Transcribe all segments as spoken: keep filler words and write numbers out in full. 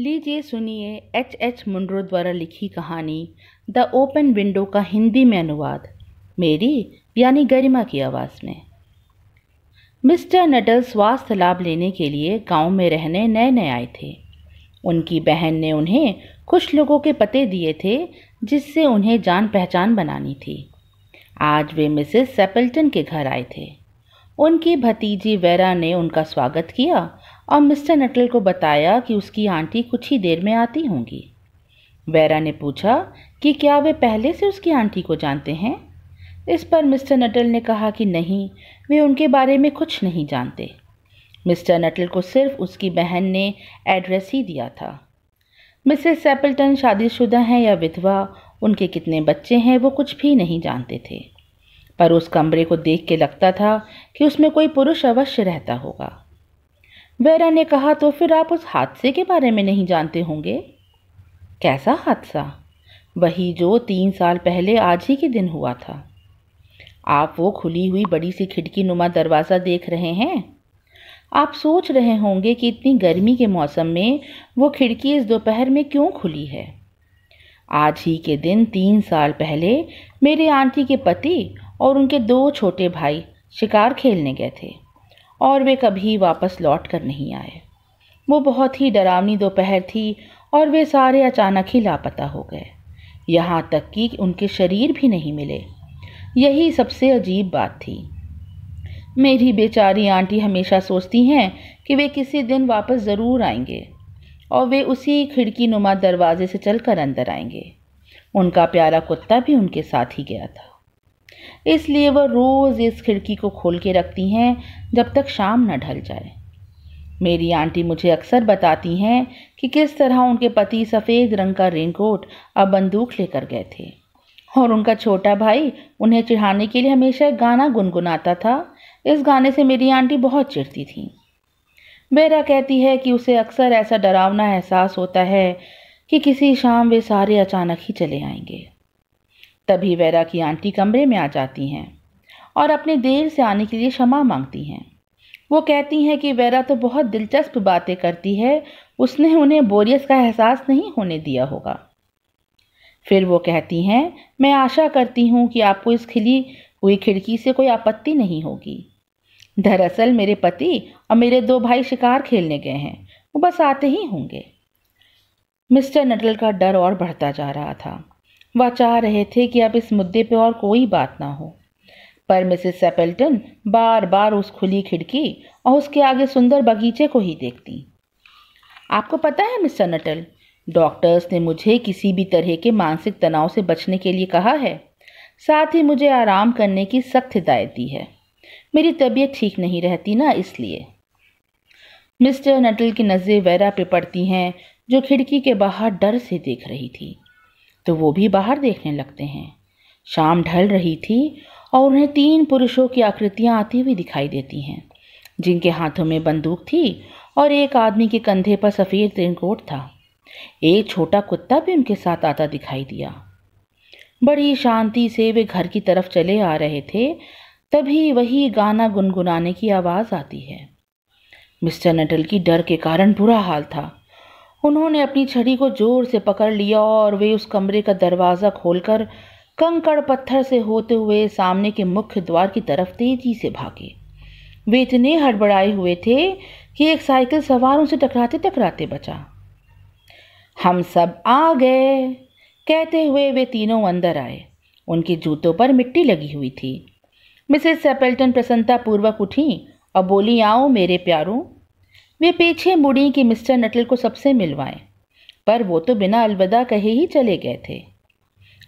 लीजिए सुनिए H H Munro द्वारा लिखी कहानी द ओपन विंडो का हिंदी में अनुवाद, मेरी यानी गरिमा की आवाज़ में। मिस्टर नटल स्वास्थ्य लाभ लेने के लिए गांव में रहने नए नए आए थे। उनकी बहन ने उन्हें कुछ लोगों के पते दिए थे जिससे उन्हें जान पहचान बनानी थी। आज वे मिसेस सैपल्टन के घर आए थे। उनकी भतीजी वेरा ने उनका स्वागत किया और मिस्टर नटल को बताया कि उसकी आंटी कुछ ही देर में आती होंगी। वेरा ने पूछा कि क्या वे पहले से उसकी आंटी को जानते हैं। इस पर मिस्टर नटल ने कहा कि नहीं, वे उनके बारे में कुछ नहीं जानते। मिस्टर नटल को सिर्फ उसकी बहन ने एड्रेस ही दिया था। मिसेस सैपल्टन शादीशुदा हैं या विधवा, उनके कितने बच्चे हैं वो कुछ भी नहीं जानते थे, पर उस कमरे को देख के लगता था कि उसमें कोई पुरुष अवश्य रहता होगा। वेरा ने कहा, तो फिर आप उस हादसे के बारे में नहीं जानते होंगे। कैसा हादसा? वही जो तीन साल पहले आज ही के दिन हुआ था। आप वो खुली हुई बड़ी सी खिड़की नुमा दरवाज़ा देख रहे हैं। आप सोच रहे होंगे कि इतनी गर्मी के मौसम में वो खिड़की इस दोपहर में क्यों खुली है। आज ही के दिन तीन साल पहले मेरे आंटी के पति और उनके दो छोटे भाई शिकार खेलने गए थे और वे कभी वापस लौट कर नहीं आए। वो बहुत ही डरावनी दोपहर थी और वे सारे अचानक ही लापता हो गए, यहाँ तक कि उनके शरीर भी नहीं मिले। यही सबसे अजीब बात थी। मेरी बेचारी आंटी हमेशा सोचती हैं कि वे किसी दिन वापस ज़रूर आएंगे और वे उसी खिड़की नुमा दरवाजे से चलकर अंदर आएंगे। उनका प्यारा कुत्ता भी उनके साथ ही गया था, इसलिए वह रोज़ इस खिड़की को खोल के रखती हैं जब तक शाम न ढल जाए। मेरी आंटी मुझे अक्सर बताती हैं कि किस तरह उनके पति सफ़ेद रंग का रेनकोट और बंदूक लेकर गए थे और उनका छोटा भाई उन्हें चिढ़ाने के लिए हमेशा एक गाना गुनगुनाता था। इस गाने से मेरी आंटी बहुत चिढ़ती थी। वेरा कहती है कि उसे अक्सर ऐसा डरावना एहसास होता है कि किसी शाम वे सारे अचानक ही चले आएंगे। तभी वेरा की आंटी कमरे में आ जाती हैं और अपने देर से आने के लिए क्षमा मांगती हैं। वो कहती हैं कि वेरा तो बहुत दिलचस्प बातें करती है, उसने उन्हें बोरियत का एहसास नहीं होने दिया होगा। फिर वो कहती हैं, मैं आशा करती हूँ कि आपको इस खिली हुई खिड़की से कोई आपत्ति नहीं होगी। दरअसल मेरे पति और मेरे दो भाई शिकार खेलने गए हैं, वो बस आते ही होंगे। मिस्टर नटल का डर और बढ़ता जा रहा था। वह चाह रहे थे कि अब इस मुद्दे पर और कोई बात ना हो, पर मिसेस सैपल्टन बार बार उस खुली खिड़की और उसके आगे सुंदर बगीचे को ही देखती। आपको पता है मिस्टर नटल, डॉक्टर्स ने मुझे किसी भी तरह के मानसिक तनाव से बचने के लिए कहा है। साथ ही मुझे आराम करने की सख्त हिदायत दी है। मेरी तबीयत ठीक नहीं रहती ना, इसलिए। मिस्टर नटल की नज़रें वेरा पे पड़ती हैं जो खिड़की के बाहर डर से देख रही थी, तो वो भी बाहर देखने लगते हैं। शाम ढल रही थी और उन्हें तीन पुरुषों की आकृतियां आती हुई दिखाई देती हैं जिनके हाथों में बंदूक थी और एक आदमी के कंधे पर सफ़ेद रेनकोट था। एक छोटा कुत्ता भी उनके साथ आता दिखाई दिया। बड़ी शांति से वे घर की तरफ चले आ रहे थे, तभी वही गाना गुनगुनाने की आवाज़ आती है। मिस्टर नटल की डर के कारण बुरा हाल था। उन्होंने अपनी छड़ी को जोर से पकड़ लिया और वे उस कमरे का दरवाज़ा खोलकर कंकड़ पत्थर से होते हुए सामने के मुख्य द्वार की तरफ तेजी से भागे। वे इतने हड़बड़ाए हुए थे कि एक साइकिल सवार उनसे टकराते टकराते बचा। हम सब आ गए, कहते हुए वे तीनों अंदर आए। उनके जूतों पर मिट्टी लगी हुई थी। मिसेस सैपल्टन प्रसन्नतापूर्वक उठी और बोली, आओ मेरे प्यारों। वे पीछे मुड़ी कि मिस्टर नटल को सबसे मिलवाएं, पर वो तो बिना अलविदा कहे ही चले गए थे।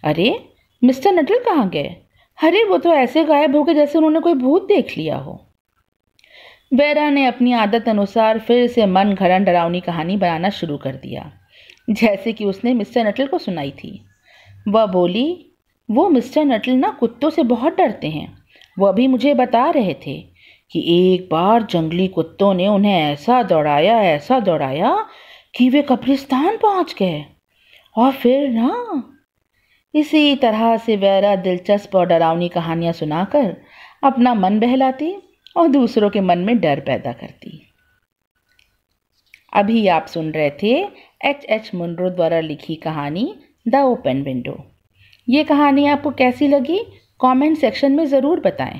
अरे मिस्टर नटल कहाँ गए? अरे वो तो ऐसे गायब हो गए जैसे उन्होंने कोई भूत देख लिया हो। वेरा ने अपनी आदत अनुसार फिर से मन घड़न डरावनी कहानी बनाना शुरू कर दिया, जैसे कि उसने मिस्टर नटल को सुनाई थी। वह बोली, वो मिस्टर नटल ना कुत्तों से बहुत डरते हैं। वो अभी मुझे बता रहे थे कि एक बार जंगली कुत्तों ने उन्हें ऐसा दौड़ाया ऐसा दौड़ाया कि वे कब्रिस्तान पहुंच गए। और फिर ना, इसी तरह से वेरा दिलचस्प और डरावनी कहानियां सुनाकर अपना मन बहलाती और दूसरों के मन में डर पैदा करती। अभी आप सुन रहे थे एच एच मुनरो द्वारा लिखी कहानी द ओपन विंडो। ये कहानी आपको कैसी लगी कमेंट सेक्शन में ज़रूर बताएं।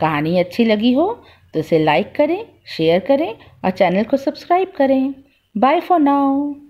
कहानी अच्छी लगी हो तो इसे लाइक करें, शेयर करें और चैनल को सब्सक्राइब करें। Bye for now.